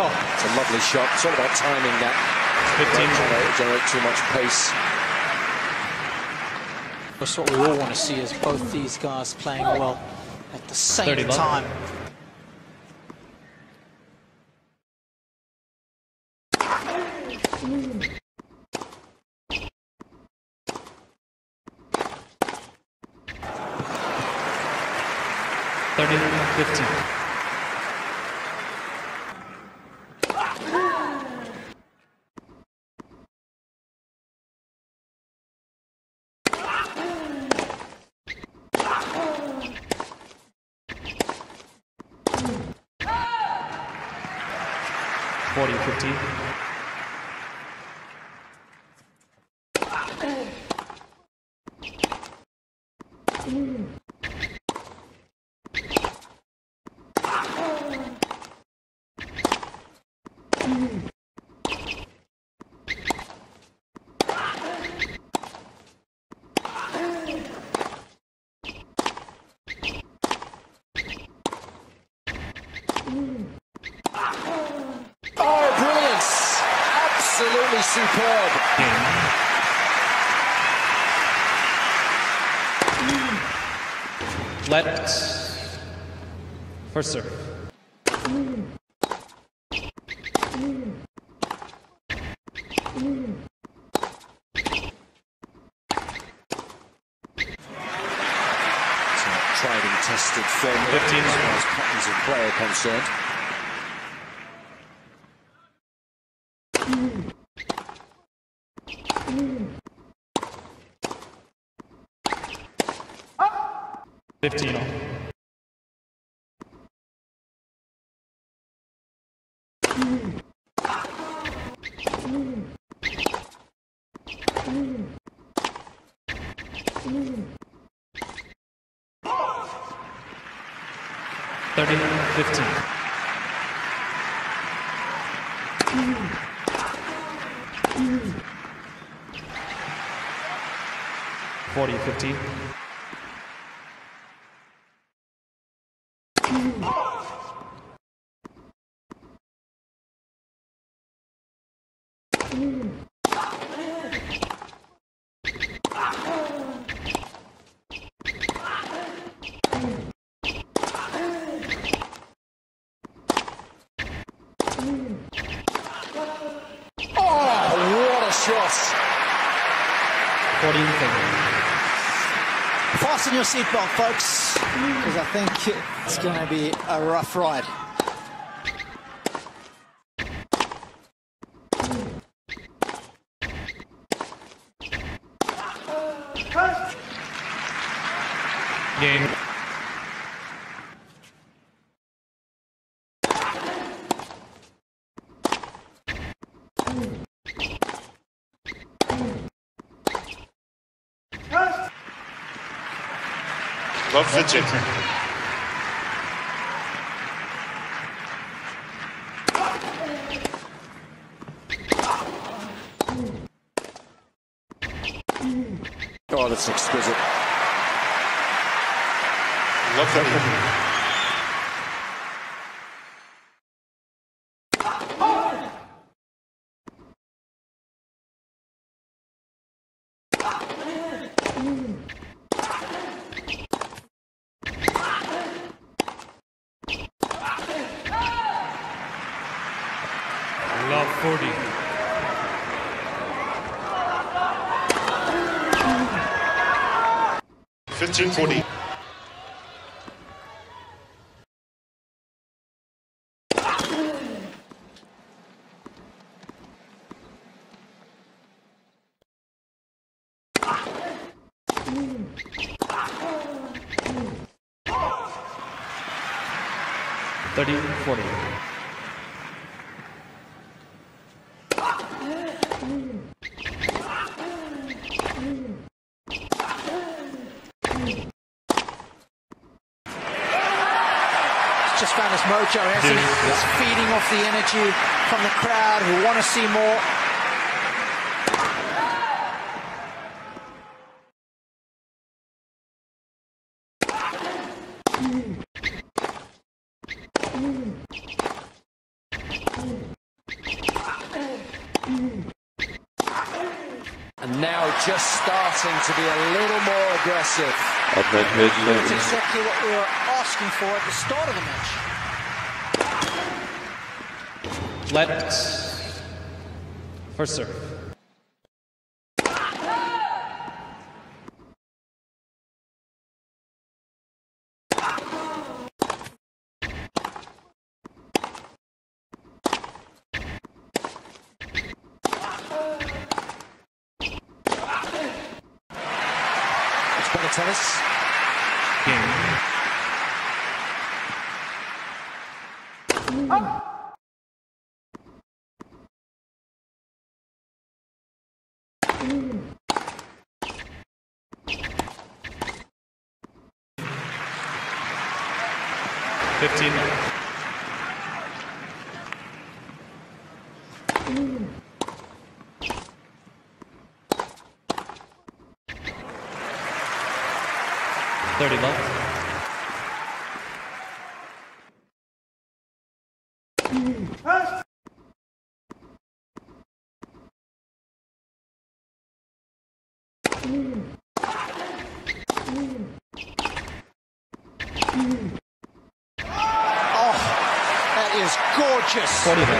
Oh, it's a lovely shot. It's all about timing that. Generate too much pace. That's what we all want to see, is both these guys playing well at the same time. Superb. Let's first serve. Tried and tested form. 15 as far as patterns of play are concerned. Fasten your seatbelt, folks, because I think it's going to be a rough ride. Game. Love the chip. Oh, that's exquisite. Love that. Just found his mojo as he's feeding off the energy from the crowd who want to see more. just starting to be a little more aggressive. That's exactly what we were asking for at the start of the match. Let's first serve. Tennis. Game. Up. $15. $30. Oh, that is gorgeous. $40.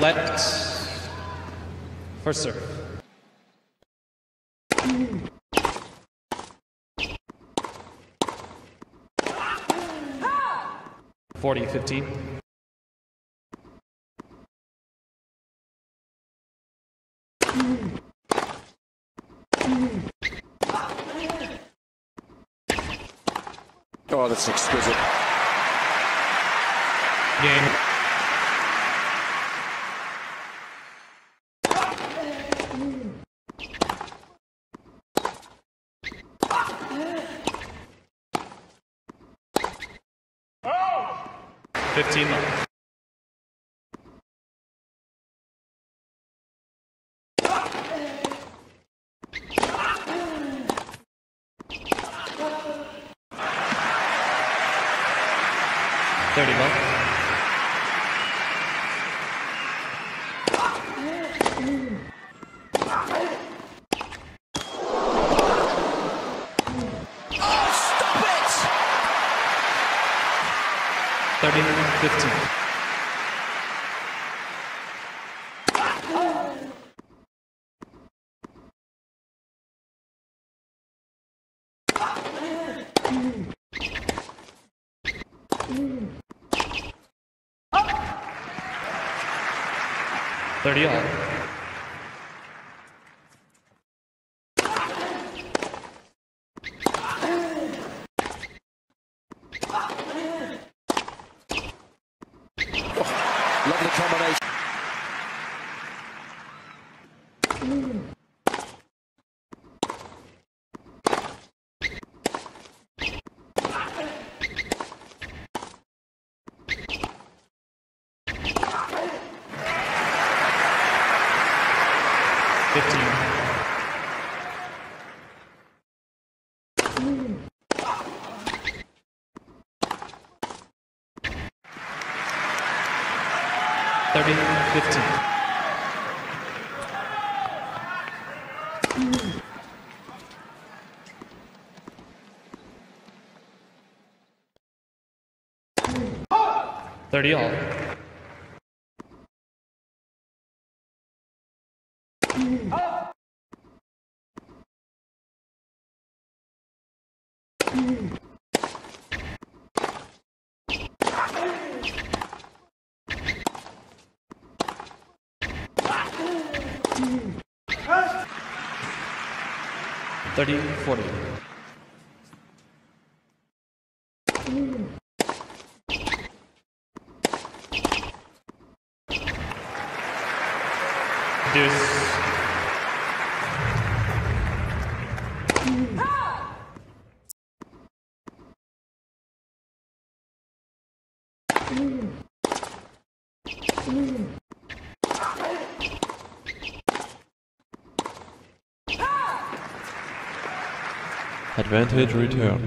Let's first serve. $40, $15. Oh, that's exquisite. Game. $15. $30. $15. $30. Lovely combination. $15. $30, $15. $30 all. $30, $40. Deuce. Advantage return.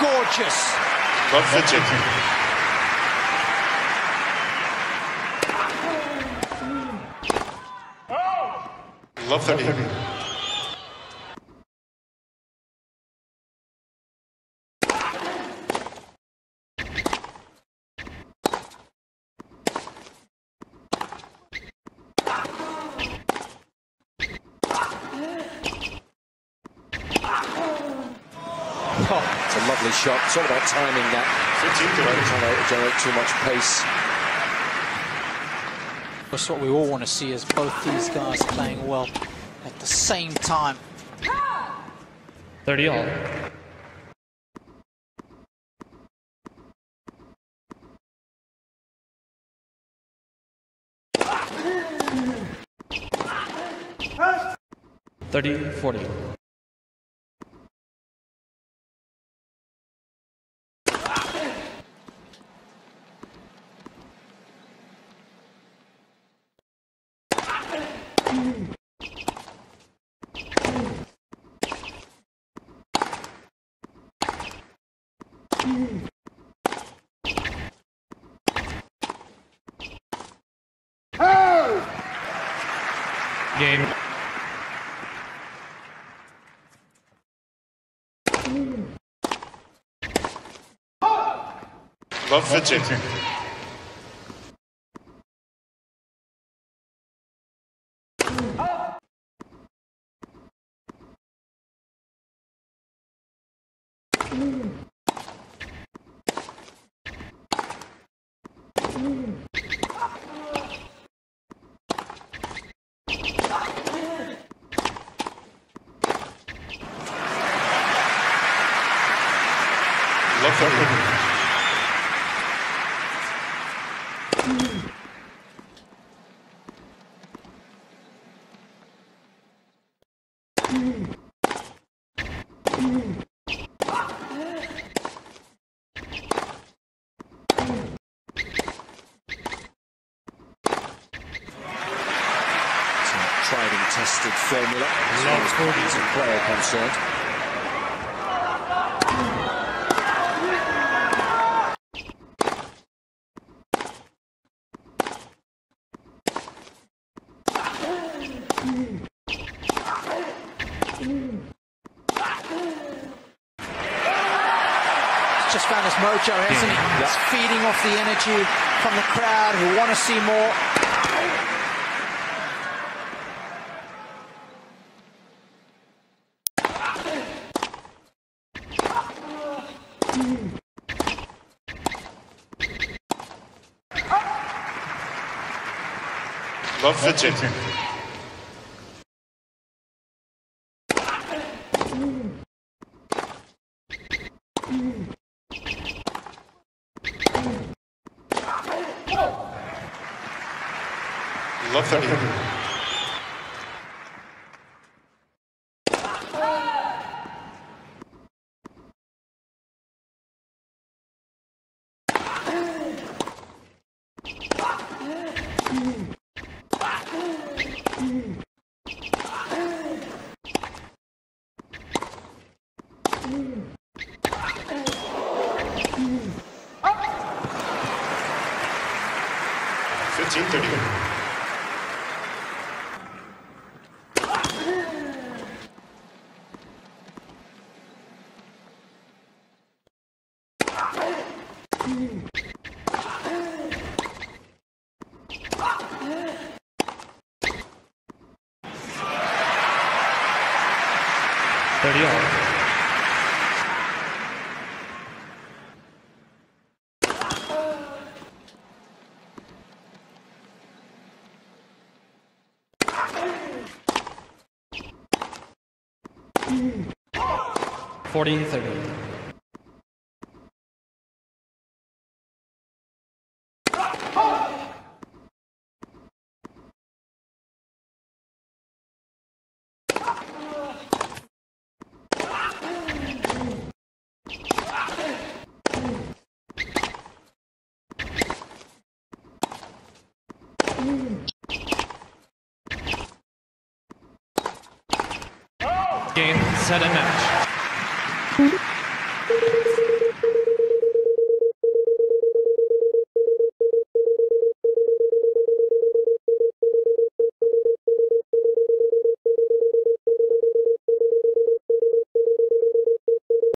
gorgeous. Love the chicken. Oh. Love the chicken. Oh, it's a lovely shot. It's all about timing that. You don't want to generate too much pace. That's what we all want to see, is both these guys playing well at the same time. 30 all. Ah. 30-40. Game. Love the chicken. Love that one. It's a tried and tested formula as far as Cody's a player concerned. Just found his mojo, hasn't he? Yeah. He's feeding off the energy from the crowd who want to see more. Love the chicken. Love that one. 15-30. Game, set, and match.